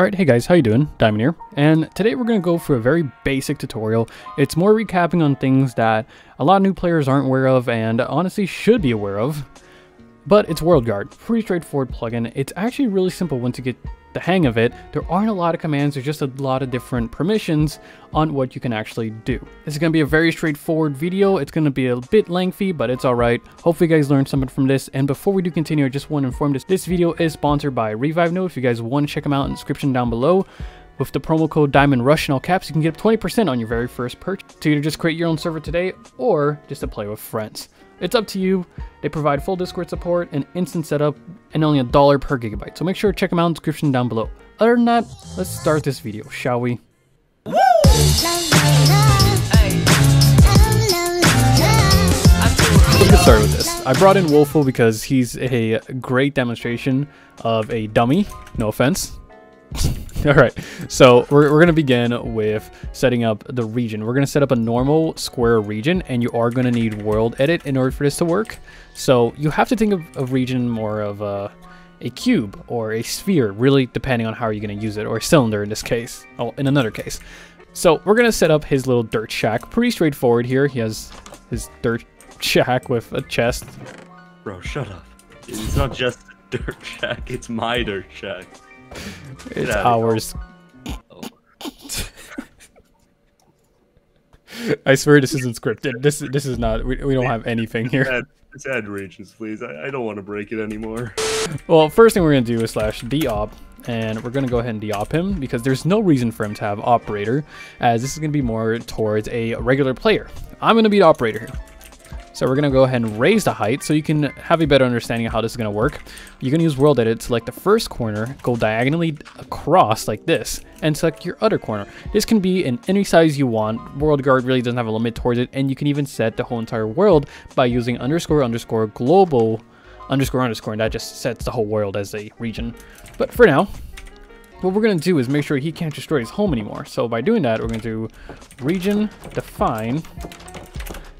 Alright, hey guys, how you doing? Diamond here, and today we're going to go for a very basic tutorial. It's more recapping on things that a lot of new players aren't aware of and honestly should be aware of, but it's WorldGuard. Pretty straightforward plugin. It's actually really simple once you get the hang of it. There aren't a lot of commands, there's just a lot of different permissions on what you can actually do. This is going to be a very straightforward video. It's going to be a bit lengthy, but it's alright. Hopefully you guys learned something from this. And before we do continue, I just want to inform this video is sponsored by ReviveNode. If you guys want to check them out in the description down below, with the promo code DiamondRush in all caps, you can get up 20% on your very first purchase. To either just create your own server today or just to play with friends. It's up to you. They provide full Discord support and instant setup and only $1 per gigabyte. So make sure to check them out in the description down below. Other than that, let's start this video, shall we? Let's get started with this. I brought in Wolfo because he's a great demonstration of a dummy. No offense. Alright, so we're going to begin with setting up the region. We're going to set up a normal square region, and you are going to need world edit in order for this to work. So you have to think of a region more of a cube or a sphere, really depending on how you're going to use it, or a cylinder in this case, oh, in another case. So we're going to set up his little dirt shack. Pretty straightforward here. He has his dirt shack with a chest. Bro, shut up. It's not just a dirt shack, it's my dirt shack. It's ours. Oh. I swear this isn't scripted. This is not. We don't have anything here. Let's add regions, please. I don't want to break it anymore. Well, first thing we're gonna do is slash deop, and we're gonna go ahead and deop him because there's no reason for him to have operator, as this is gonna be more towards a regular player. I'm gonna be the operator here. So we're gonna go ahead and raise the height so you can have a better understanding of how this is gonna work. You're gonna use world edit, select the first corner, go diagonally across like this, and select your other corner. This can be in any size you want. WorldGuard really doesn't have a limit towards it, and you can even set the whole entire world by using __global__, and that just sets the whole world as a region. But for now, what we're gonna do is make sure he can't destroy his home anymore. So by doing that, we're gonna do region define.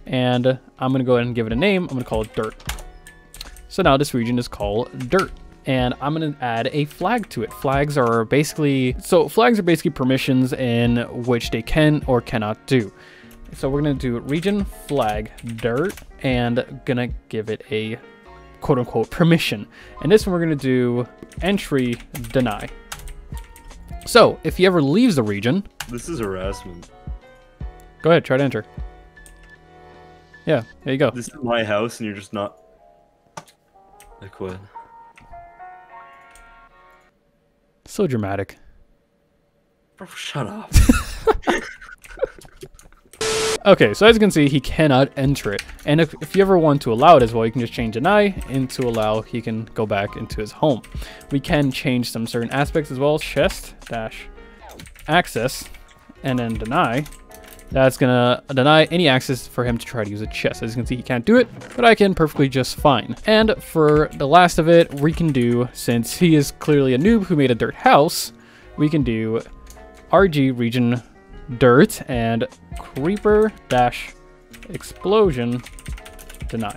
And I'm gonna go ahead and give it a name. I'm gonna call it dirt. So now this region is called dirt, and I'm gonna add a flag to it. Flags are basically permissions in which they can or cannot do. So we're gonna do region flag dirt and gonna give it a quote unquote permission. And this one we're gonna do entry deny. So if he ever leaves the region, this is harassment. Go ahead, try to enter. Yeah, there you go. This is my house, and you're just not. I quit. So dramatic. Bro, shut up. Okay, so as you can see, he cannot enter it. And if you ever want to allow it as well, you can just change deny into allow. He can go back into his home. We can change some certain aspects as well. Chest dash access, and then deny. That's gonna deny any access for him to try to use a chest. As you can see, he can't do it, but I can perfectly just fine. And for the last of it, we can do, since he is clearly a noob who made a dirt house, we can do RG region dirt and creeper dash explosion deny.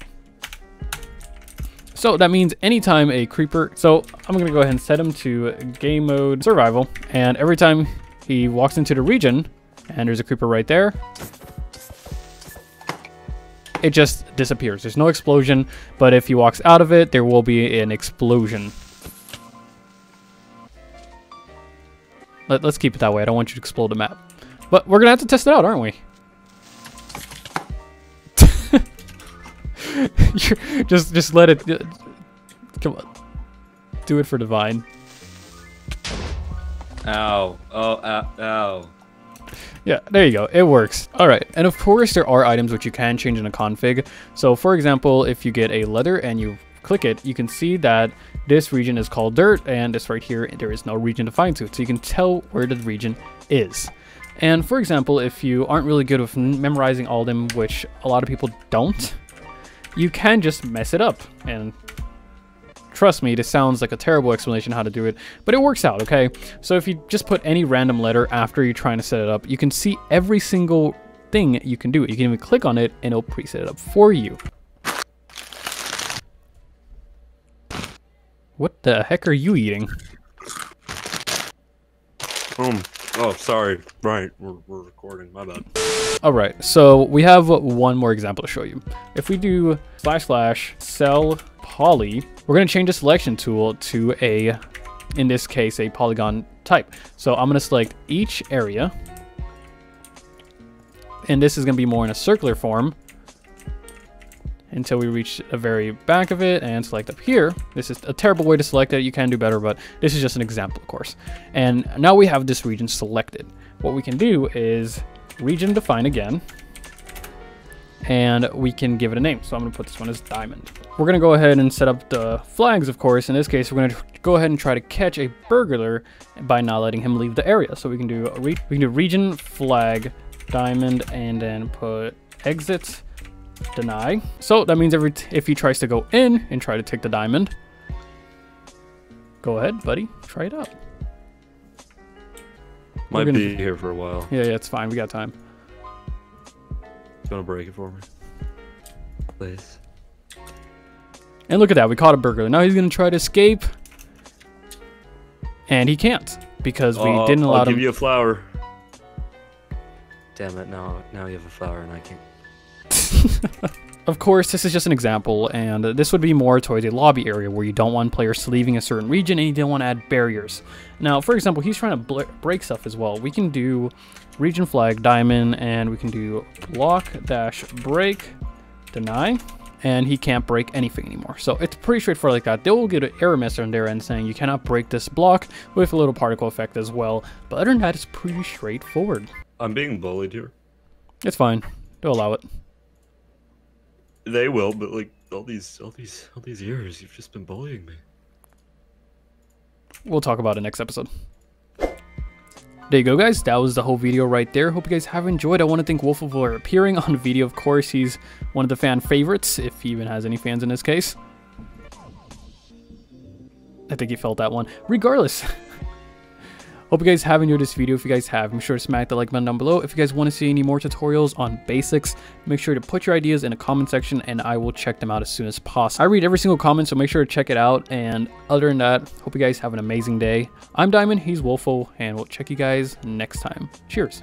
So that means anytime a creeper, so I'm gonna go ahead and set him to game mode survival. And every time he walks into the region, and there's a creeper right there, it just disappears. There's no explosion, but if he walks out of it, there will be an explosion. Let's keep it that way. I don't want you to explode the map. But we're going to have to test it out, aren't we? just let it... Come on. Do it for Divine. Ow. Oh, ow. Yeah, there you go. It works. All right. And of course, there are items which you can change in a config. So for example, if you get a leather and you click it, you can see that this region is called dirt, and this right here, there is no region defined to it. So you can tell where the region is. And for example, if you aren't really good with memorizing all of them, which a lot of people don't, you can just mess it up. And trust me, this sounds like a terrible explanation how to do it, but it works out, okay? So if you just put any random letter after you're trying to set it up, you can see every single thing you can do. You can even click on it and it'll preset it up for you. What the heck are you eating? Oh, sorry. Right, we're recording. My bad. All right, so we have one more example to show you. If we do / cell poly, we're going to change the selection tool to a, in this case, a polygon type. So I'm going to select each area. And this is going to be more in a circular form until we reach the very back of it and select up here. This is a terrible way to select it. You can do better, but this is just an example, of course. And now we have this region selected. What we can do is region define again, and we can give it a name. So I'm gonna put this one as diamond. We're gonna go ahead and set up the flags, of course. In this case, we're gonna go ahead and try to catch a burglar by not letting him leave the area. So we can do, region flag diamond, and then put exit deny. So that means if he tries to go in and try to take the diamond, go ahead, buddy, try it out. Might be here for a while. Yeah, it's fine. We got time. You want to break it for me, please? And look at that. We caught a burglar. Now he's going to try to escape, and he can't because we didn't allow him. I'll give you a flower. Damn it! Now you have a flower, and I can't. Of course, this is just an example, and this would be more towards a lobby area where you don't want players leaving a certain region and you don't want to add barriers. Now, for example, he's trying to break stuff as well. We can do region flag diamond, and we can do block-break deny, and he can't break anything anymore. So it's pretty straightforward like that. They will get an error message on their end saying you cannot break this block, with a little particle effect as well. But other than that, it's pretty straightforward. I'm being bullied here. It's fine. They'll allow it. They will, but like all these years, you've just been bullying me. We'll talk about it next episode. There you go, guys. That was the whole video right there. Hope you guys have enjoyed. I want to thank Wolfo for appearing on the video. Of course, he's one of the fan favorites, if he even has any fans in this case. I think he felt that one. Regardless. Hope you guys have enjoyed this video. If you guys have, make sure to smack the like button down below. If you guys want to see any more tutorials on basics, make sure to put your ideas in the comment section and I will check them out as soon as possible. I read every single comment, so make sure to check it out. And other than that, hope you guys have an amazing day. I'm Diamond, he's Wolfo, and we'll check you guys next time. Cheers.